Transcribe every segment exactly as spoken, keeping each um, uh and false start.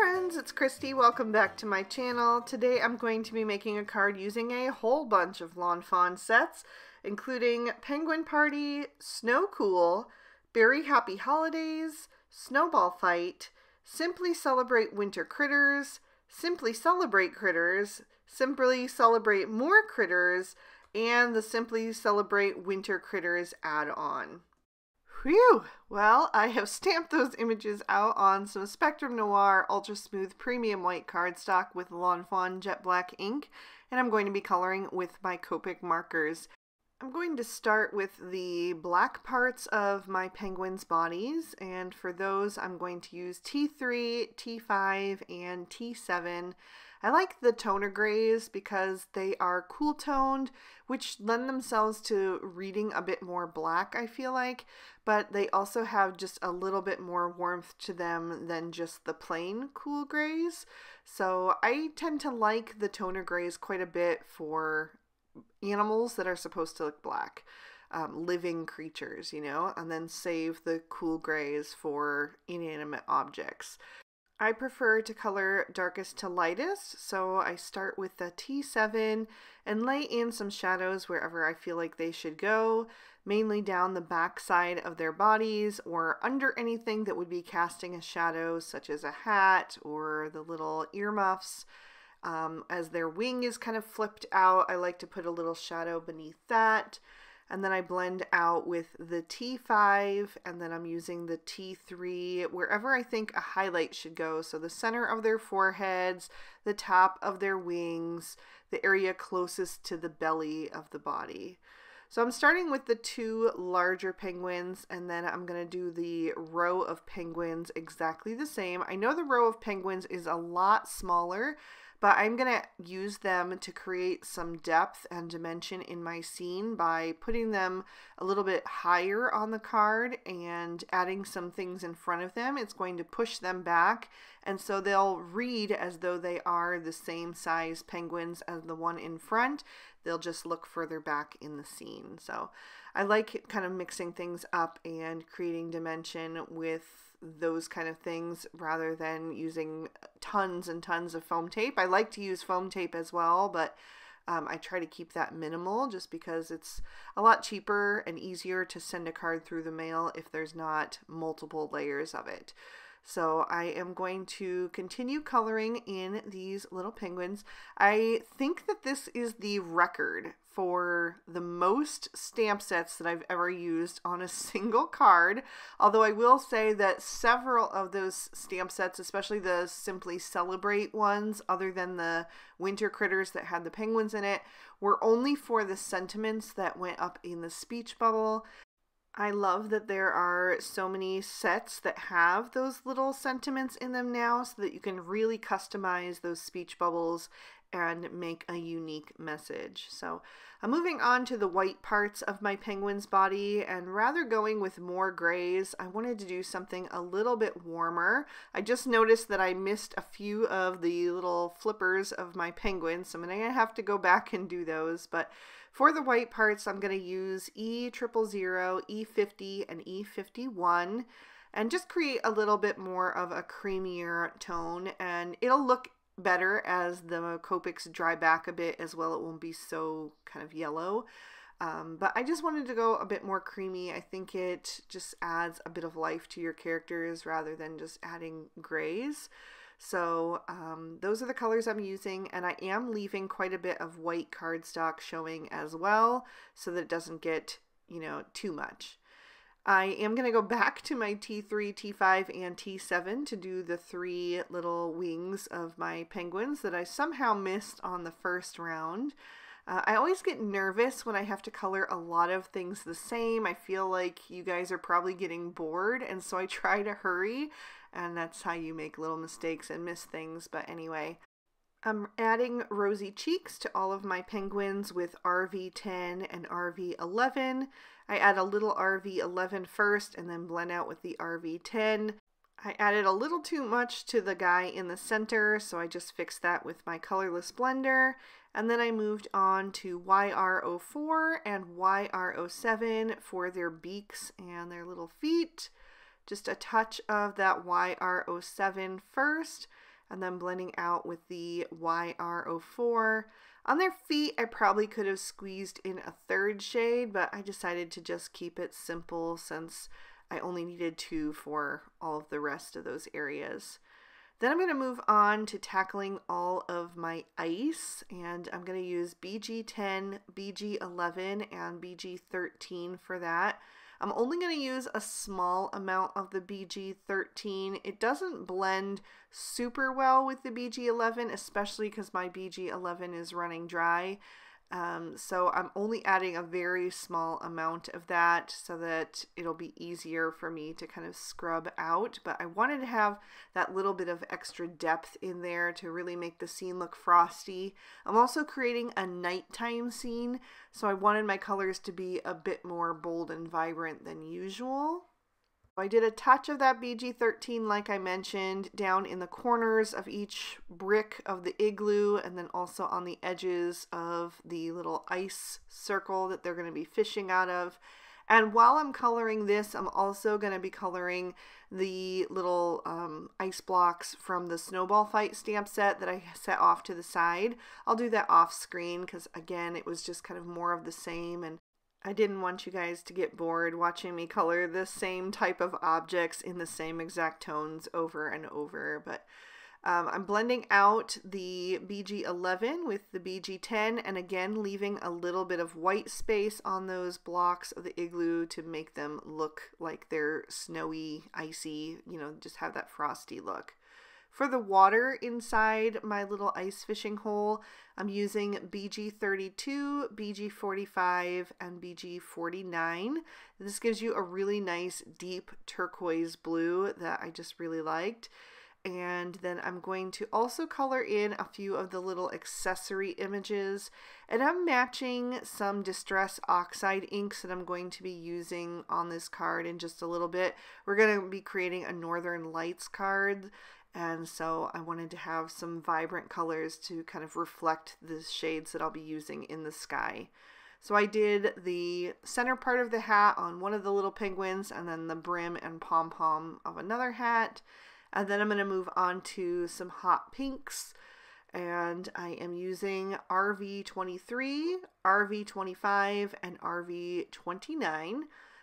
friends, it's Christy. Welcome back to my channel. Today I'm going to be making a card using a whole bunch of Lawn Fawn sets, including Penguin Party, Snow Cool, Beary Happy Holidays, Snowball Fight, Simply Celebrate Winter Critters, Simply Celebrate Critters, Simply Celebrate More Critters, and the Simply Celebrate Winter Critters add-on. Whew! Well, I have stamped those images out on some Spectrum Noir Ultra Smooth Premium White Cardstock with Lawn Fawn Jet Black Ink, and I'm going to be coloring with my Copic markers. I'm going to start with the black parts of my penguins' bodies, and for those I'm going to use T three, T five, and T seven. I like the toner grays because they are cool toned, which lend themselves to reading a bit more black, I feel like, but they also have just a little bit more warmth to them than just the plain cool grays. So I tend to like the toner grays quite a bit for animals that are supposed to look black, um, living creatures, you know, and then save the cool grays for inanimate objects. I prefer to color darkest to lightest, so I start with the T seven and lay in some shadows wherever I feel like they should go, mainly down the backside of their bodies or under anything that would be casting a shadow, such as a hat or the little earmuffs. Um, as their wing is kind of flipped out, I like to put a little shadow beneath that. And then I blend out with the T five, and then I'm using the T three wherever I think a highlight should go. So the center of their foreheads, the top of their wings, the area closest to the belly of the body. So I'm starting with the two larger penguins, and then I'm going to do the row of penguins exactly the same. I know the row of penguins is a lot smaller, but I'm going to use them to create some depth and dimension in my scene by putting them a little bit higher on the card and adding some things in front of them. It's going to push them back, and so they'll read as though they are the same size penguins as the one in front. They'll just look further back in the scene. So I like kind of mixing things up and creating dimension with those kind of things rather than using tons and tons of foam tape. I like to use foam tape as well, but um, I try to keep that minimal just because it's a lot cheaper and easier to send a card through the mail if there's not multiple layers of it. So I am going to continue coloring in these little penguins. I think that this is the record for the most stamp sets that I've ever used on a single card. Although I will say that several of those stamp sets, especially the Simply Celebrate ones, other than the Winter Critters that had the penguins in it, were only for the sentiments that went up in the speech bubble. I love that there are so many sets that have those little sentiments in them now so that you can really customize those speech bubbles and make a unique message. So I'm moving on to the white parts of my penguin's body, and rather going with more grays, I wanted to do something a little bit warmer. I just noticed that I missed a few of the little flippers of my penguins, so I'm going to have to go back and do those. But for the white parts, I'm going to use E triple zero, E fifty, and E fifty-one, and just create a little bit more of a creamier tone, and it'll look better as the Copics dry back a bit as well. It won't be so kind of yellow, um, but I just wanted to go a bit more creamy. I think it just adds a bit of life to your characters rather than just adding grays. So um, those are the colors I'm using, and I am leaving quite a bit of white cardstock showing as well so that it doesn't get, you know, too much. I am going to go back to my T three, T five, and T seven to do the three little wings of my penguins that I somehow missed on the first round. Uh, I always get nervous when I have to color a lot of things the same. I feel like you guys are probably getting bored, and so I try to hurry, and that's how you make little mistakes and miss things. But anyway, I'm adding rosy cheeks to all of my penguins with R V ten and R V eleven. I add a little R V eleven first and then blend out with the R V ten. I added a little too much to the guy in the center, so I just fixed that with my colorless blender. And then I moved on to Y R zero four and Y R zero seven for their beaks and their little feet. Just a touch of that Y R zero seven first. and then blending out with the Y R zero four. On their feet, I probably could have squeezed in a third shade, but I decided to just keep it simple since I only needed two for all of the rest of those areas. Then I'm going to move on to tackling all of my ice, and I'm going to use B G ten, B G eleven, and B G thirteen for that. I'm only going to use a small amount of the B G thirteen. It doesn't blend super well with the B G eleven, especially because my B G eleven is running dry. Um, so I'm only adding a very small amount of that so that it'll be easier for me to kind of scrub out. But I wanted to have that little bit of extra depth in there to really make the scene look frosty. I'm also creating a nighttime scene, so I wanted my colors to be a bit more bold and vibrant than usual. I did a touch of that B G thirteen, like I mentioned, down in the corners of each brick of the igloo, and then also on the edges of the little ice circle that they're going to be fishing out of. And while I'm coloring this, I'm also going to be coloring the little um, ice blocks from the Snowball Fight stamp set that I set off to the side. I'll do that off screen because, again, it was just kind of more of the same, and I didn't want you guys to get bored watching me color the same type of objects in the same exact tones over and over, but um, I'm blending out the B G eleven with the B G ten, and again leaving a little bit of white space on those blocks of the igloo to make them look like they're snowy, icy, you know, just have that frosty look. For the water inside my little ice fishing hole, I'm using B G thirty-two, B G forty-five, and B G forty-nine. This gives you a really nice deep turquoise blue that I just really liked. And then I'm going to also color in a few of the little accessory images. And I'm matching some Distress Oxide inks that I'm going to be using on this card in just a little bit. We're going to be creating a Northern Lights card, and so I wanted to have some vibrant colors to kind of reflect the shades that I'll be using in the sky. So I did the center part of the hat on one of the little penguins, and then the brim and pom-pom of another hat. And then I'm going to move on to some hot pinks. And I am using R V twenty-three, R V twenty-five, and R V twenty-nine.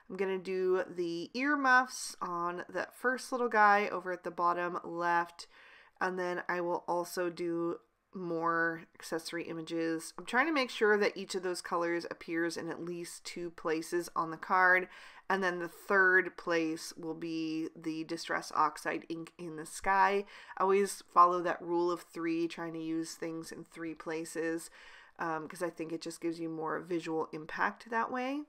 I'm going to do the earmuffs on that first little guy over at the bottom left, and then I will also do more accessory images. I'm trying to make sure that each of those colors appears in at least two places on the card, and then the third place will be the Distress Oxide ink in the sky. I always follow that rule of three, trying to use things in three places, because um, I think it just gives you more visual impact that way.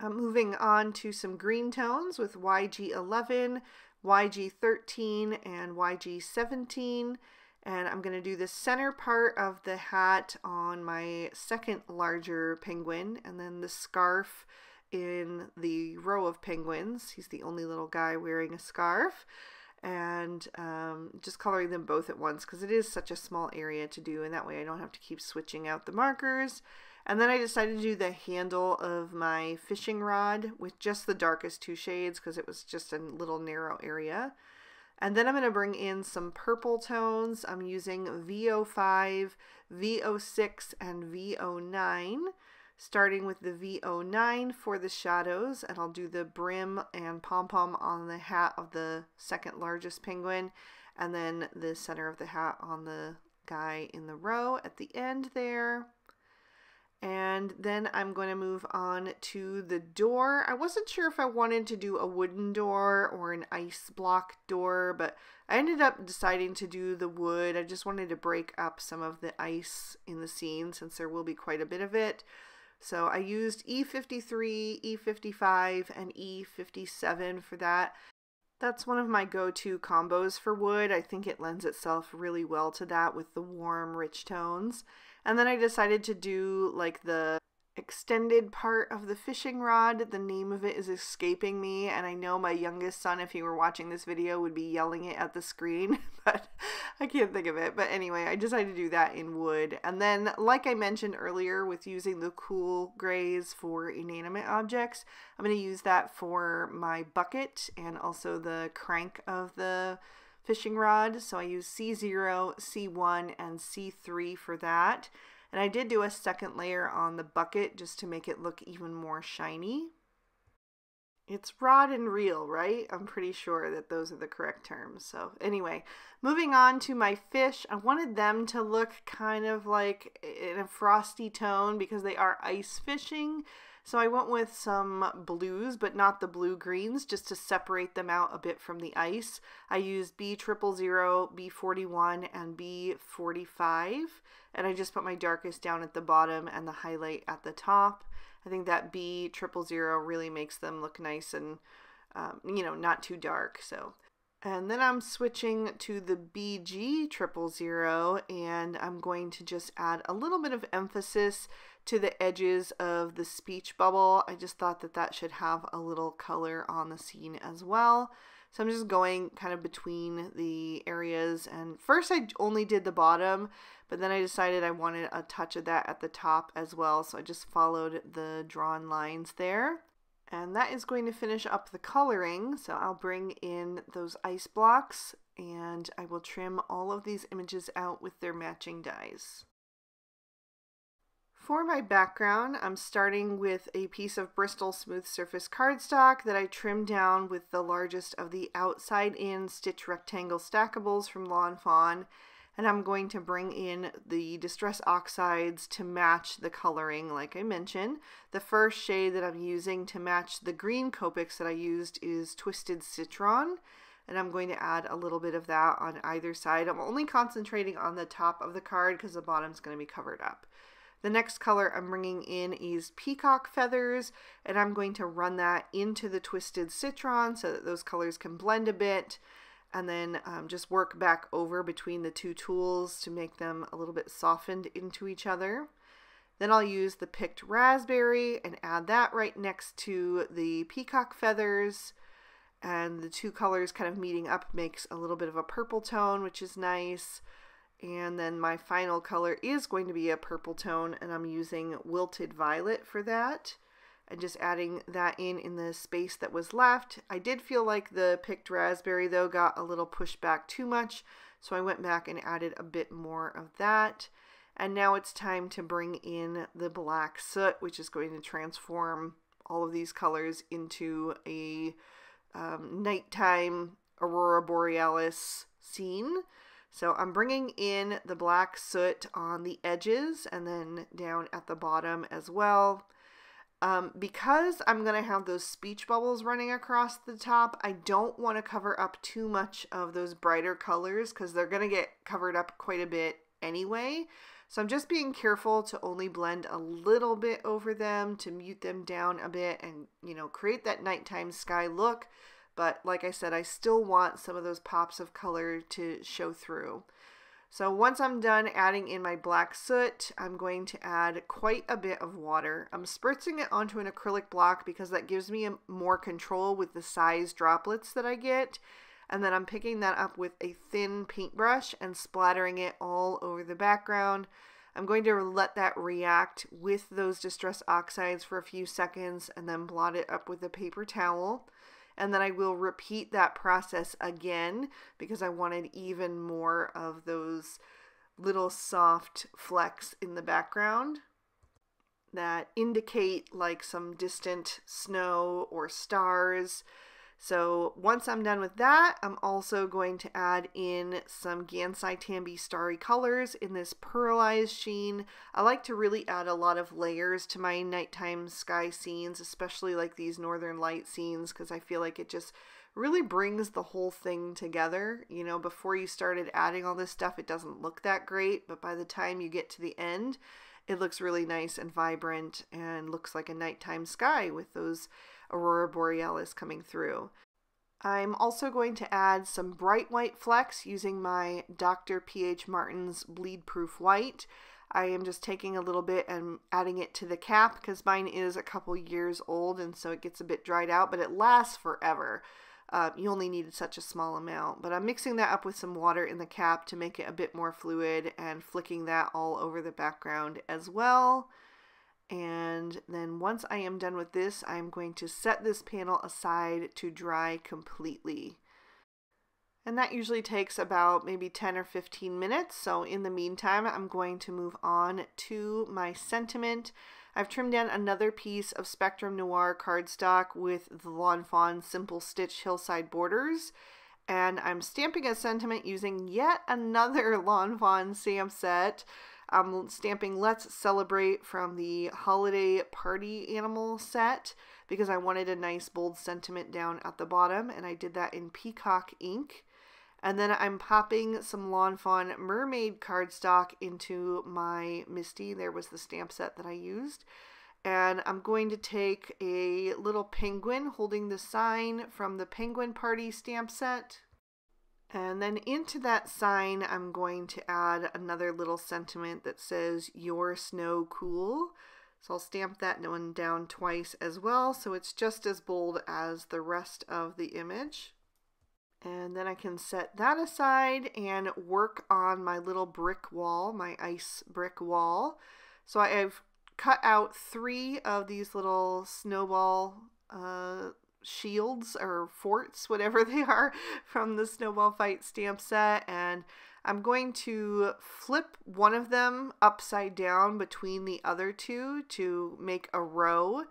I'm moving on to some green tones with Y G eleven, Y G thirteen, and Y G seventeen, and I'm going to do the center part of the hat on my second larger penguin, and then the scarf in the row of penguins. He's the only little guy wearing a scarf, and um, just coloring them both at once because it is such a small area to do, and that way I don't have to keep switching out the markers. And then I decided to do the handle of my fishing rod with just the darkest two shades because it was just a little narrow area. And then I'm going to bring in some purple tones. I'm using V oh five, V oh six, and V oh nine, starting with the V oh nine for the shadows, and I'll do the brim and pom-pom on the hat of the second largest penguin, and then the center of the hat on the guy in the row at the end there. And then I'm going to move on to the door. I wasn't sure if I wanted to do a wooden door or an ice block door, but I ended up deciding to do the wood. I just wanted to break up some of the ice in the scene since there will be quite a bit of it. So I used E fifty-three, E fifty-five, and E fifty-seven for that. That's one of my go-to combos for wood. I think it lends itself really well to that with the warm, rich tones. And then I decided to do like the extended part of the fishing rod. The name of it is escaping me, and I know my youngest son, if he were watching this video, would be yelling it at the screen, but I can't think of it. But anyway, I decided to do that in wood. And then, like I mentioned earlier, with using the cool grays for inanimate objects, I'm going to use that for my bucket and also the crank of the fishing rod, so I used C zero, C one, and C three for that. And I did do a second layer on the bucket just to make it look even more shiny. It's rod and reel, right? I'm pretty sure that those are the correct terms. So anyway, moving on to my fish, I wanted them to look kind of like in a frosty tone because they are ice fishing. So I went with some blues, but not the blue greens, just to separate them out a bit from the ice. I used B zero zero zero, B forty-one, and B forty-five, and I just put my darkest down at the bottom and the highlight at the top. I think that B zero zero zero really makes them look nice and, um, you know, not too dark. So, and then I'm switching to the B G zero zero zero, and I'm going to just add a little bit of emphasis to the edges of the speech bubble. I just thought that that should have a little color on the scene as well. So I'm just going kind of between the areas, and first I only did the bottom, but then I decided I wanted a touch of that at the top as well, so I just followed the drawn lines there. And that is going to finish up the coloring, so I'll bring in those ice blocks and I will trim all of these images out with their matching dies. For my background, I'm starting with a piece of Bristol Smooth Surface cardstock that I trimmed down with the largest of the Outside In Stitched Rectangle Stackables from Lawn Fawn, and I'm going to bring in the Distress Oxides to match the coloring like I mentioned. The first shade that I'm using to match the green Copics that I used is Twisted Citron, and I'm going to add a little bit of that on either side. I'm only concentrating on the top of the card because the bottom's going to be covered up. The next color I'm bringing in is Peacock Feathers, and I'm going to run that into the Twisted Citron so that those colors can blend a bit, and then um, just work back over between the two tools to make them a little bit softened into each other. Then I'll use the Picked Raspberry and add that right next to the Peacock Feathers, and the two colors kind of meeting up makes a little bit of a purple tone, which is nice. And then my final color is going to be a purple tone, and I'm using Wilted Violet for that. And just adding that in in the space that was left. I did feel like the Picked Raspberry, though, got a little pushed back too much, so I went back and added a bit more of that. And now it's time to bring in the Black Soot, which is going to transform all of these colors into a um, nighttime Aurora Borealis scene. So I'm bringing in the Black Soot on the edges and then down at the bottom as well. Um, because I'm going to have those speech bubbles running across the top, I don't want to cover up too much of those brighter colors because they're going to get covered up quite a bit anyway. So I'm just being careful to only blend a little bit over them to mute them down a bit and, you know, create that nighttime sky look. But like I said, I still want some of those pops of color to show through. So once I'm done adding in my Black Soot, I'm going to add quite a bit of water. I'm spritzing it onto an acrylic block because that gives me more control with the size droplets that I get. And then I'm picking that up with a thin paintbrush and splattering it all over the background. I'm going to let that react with those Distress Oxides for a few seconds and then blot it up with a paper towel. And then I will repeat that process again because I wanted even more of those little soft flecks in the background that indicate like some distant snow or stars. So once I'm done with that, I'm also going to add in some Gansai Tambi Starry Colors in this pearlized sheen. I like to really add a lot of layers to my nighttime sky scenes, especially like these northern light scenes, because I feel like it just really brings the whole thing together. You know, before you started adding all this stuff, it doesn't look that great, but by the time you get to the end, it looks really nice and vibrant and looks like a nighttime sky with those Aurora Borealis coming through. I'm also going to add some bright white flecks using my Doctor P H Martin's Bleed Proof White. I am just taking a little bit and adding it to the cap because mine is a couple years old and so it gets a bit dried out, but it lasts forever. Uh, you only needed such a small amount, but I'm mixing that up with some water in the cap to make it a bit more fluid and flicking that all over the background as well. And then once I am done with this, I'm going to set this panel aside to dry completely. And that usually takes about maybe ten or fifteen minutes. So in the meantime, I'm going to move on to my sentiment. I've trimmed down another piece of Spectrum Noir cardstock with the Lawn Fawn Simple Stitched Hillside Borders. And I'm stamping a sentiment using yet another Lawn Fawn stamp set. I'm stamping Let's Celebrate from the Holiday Party Animal set because I wanted a nice bold sentiment down at the bottom, and I did that in Peacock Ink. And then I'm popping some Lawn Fawn Mermaid cardstock into my Misti. There was the stamp set that I used. And I'm going to take a little penguin holding the sign from the Penguin Party stamp set. And then into that sign, I'm going to add another little sentiment that says, "You're Snow Cool." So I'll stamp that one down twice as well. So it's just as bold as the rest of the image. And then I can set that aside and work on my little brick wall, my ice brick wall. So I've cut out three of these little snowball uh, shields or forts, whatever they are, from the Snowball Fight stamp set. And I'm going to flip one of them upside down between the other two to make a row.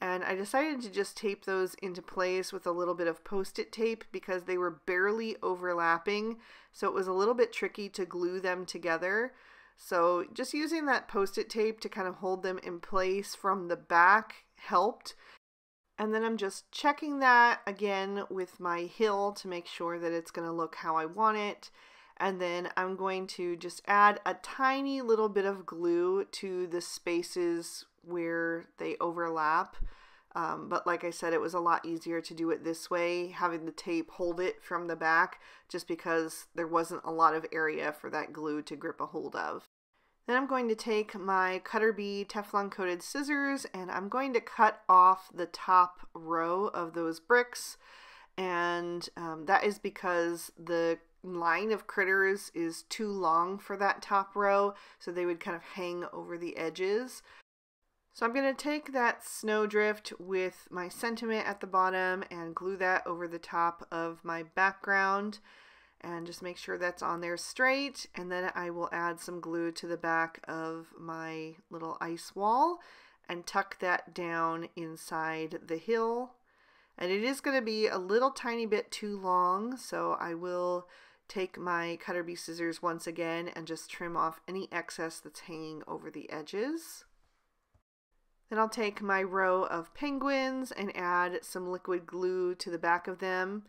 And I decided to just tape those into place with a little bit of post-it tape because they were barely overlapping. So it was a little bit tricky to glue them together. So just using that post-it tape to kind of hold them in place from the back helped. And then I'm just checking that again with my hill to make sure that it's going to look how I want it. And then I'm going to just add a tiny little bit of glue to the spaces where they overlap. Um, but like I said, it was a lot easier to do it this way, having the tape hold it from the back, just because there wasn't a lot of area for that glue to grip a hold of. Then I'm going to take my Cutterbee Teflon coated scissors and I'm going to cut off the top row of those bricks. And um, that is because the line of critters is too long for that top row, so they would kind of hang over the edges. So I'm going to take that snowdrift with my sentiment at the bottom and glue that over the top of my background and just make sure that's on there straight. And then I will add some glue to the back of my little ice wall and tuck that down inside the hill. And it is going to be a little tiny bit too long, so I will take my Cutterbee scissors once again and just trim off any excess that's hanging over the edges. Then I'll take my row of penguins and add some liquid glue to the back of them.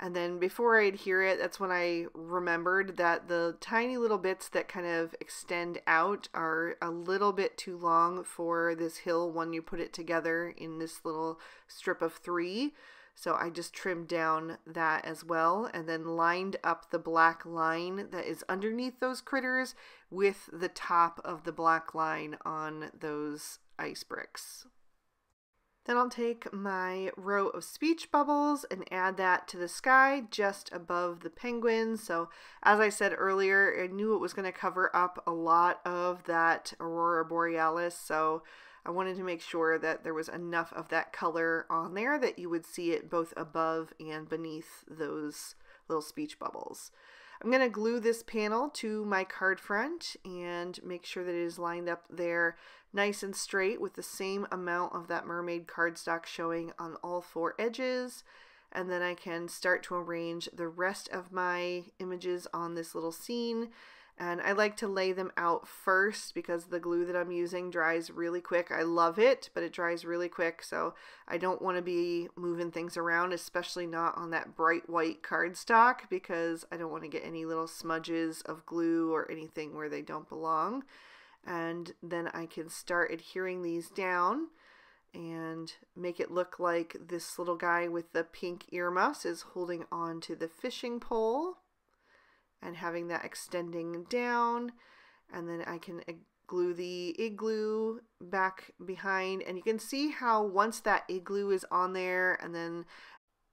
And then before I adhere it, that's when I remembered that the tiny little bits that kind of extend out are a little bit too long for this hill when you put it together in this little strip of three. So I just trimmed down that as well and then lined up the black line that is underneath those critters with the top of the black line on those ice bricks. Then I'll take my row of speech bubbles and add that to the sky just above the penguins. So as I said earlier, I knew it was going to cover up a lot of that Aurora Borealis. So I wanted to make sure that there was enough of that color on there that you would see it both above and beneath those little speech bubbles. I'm going to glue this panel to my card front and make sure that it is lined up there nice and straight with the same amount of that mermaid cardstock showing on all four edges. And then I can start to arrange the rest of my images on this little scene. And I like to lay them out first because the glue that I'm using dries really quick. I love it, but it dries really quick, so I don't want to be moving things around, especially not on that bright white cardstock, because I don't want to get any little smudges of glue or anything where they don't belong. And then I can start adhering these down and make it look like this little guy with the pink earmuffs is holding on to the fishing pole, and having that extending down. And then I can glue the igloo back behind, and you can see how once that igloo is on there and then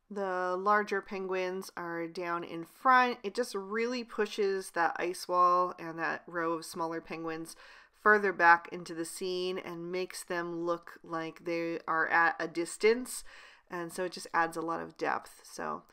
the larger penguins are down in front, it just really pushes that ice wall and that row of smaller penguins further back into the scene and makes them look like they are at a distance, and so it just adds a lot of depth. So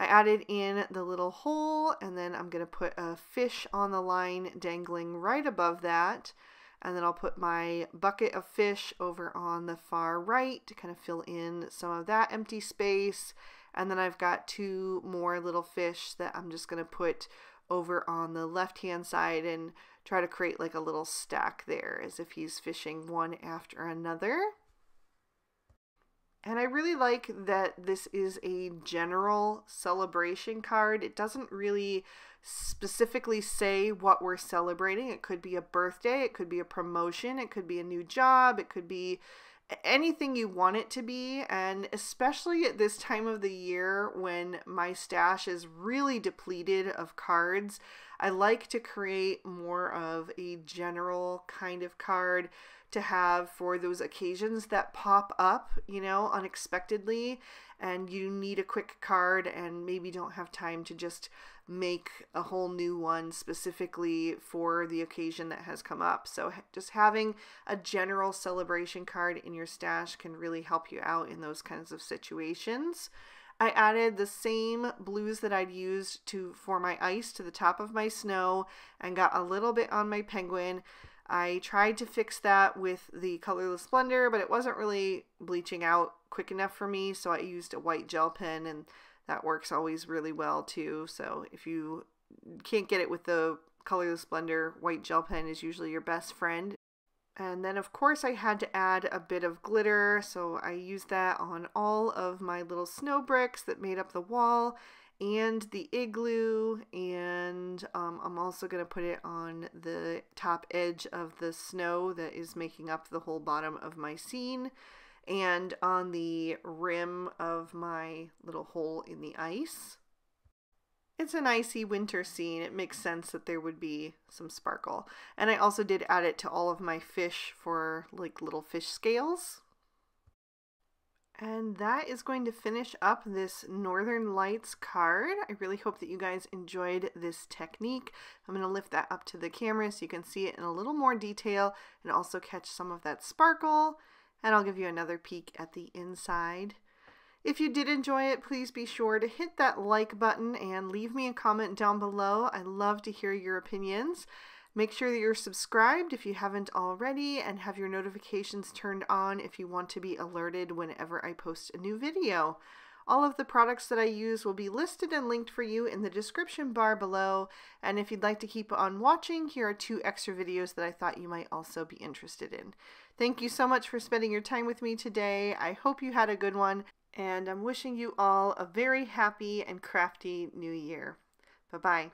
I added in the little hole, and then I'm going to put a fish on the line dangling right above that. And then I'll put my bucket of fish over on the far right to kind of fill in some of that empty space. And then I've got two more little fish that I'm just going to put over on the left-hand side and try to create like a little stack there, as if he's fishing one after another. And I really like that this is a general celebration card. It doesn't really specifically say what we're celebrating. It could be a birthday, it could be a promotion, it could be a new job, it could be anything you want it to be. And especially at this time of the year when my stash is really depleted of cards, I like to create more of a general kind of card to have for those occasions that pop up, you know, unexpectedly, and you need a quick card and maybe don't have time to just make a whole new one specifically for the occasion that has come up. So just having a general celebration card in your stash can really help you out in those kinds of situations. I added the same blues that I'd used to for my ice to the top of my snow and got a little bit on my penguin. I tried to fix that with the Colorless Blender, but it wasn't really bleaching out quick enough for me, so I used a white gel pen, and that works always really well too. So if you can't get it with the Colorless Blender, white gel pen is usually your best friend. And then of course I had to add a bit of glitter, so I used that on all of my little snow bricks that made up the wall and the igloo, and um, I'm also going to put it on the top edge of the snow that is making up the whole bottom of my scene, and on the rim of my little hole in the ice. It's an icy winter scene. It makes sense that there would be some sparkle. And I also did add it to all of my fish for like little fish scales. And that is going to finish up this Northern Lights card. I really hope that you guys enjoyed this technique. I'm going to lift that up to the camera so you can see it in a little more detail and also catch some of that sparkle. And I'll give you another peek at the inside. If you did enjoy it, please be sure to hit that like button and leave me a comment down below. I love to hear your opinions. Make sure that you're subscribed if you haven't already, and have your notifications turned on if you want to be alerted whenever I post a new video. All of the products that I use will be listed and linked for you in the description bar below, and if you'd like to keep on watching, here are two extra videos that I thought you might also be interested in. Thank you so much for spending your time with me today. I hope you had a good one, and I'm wishing you all a very happy and crafty new year. Bye-bye.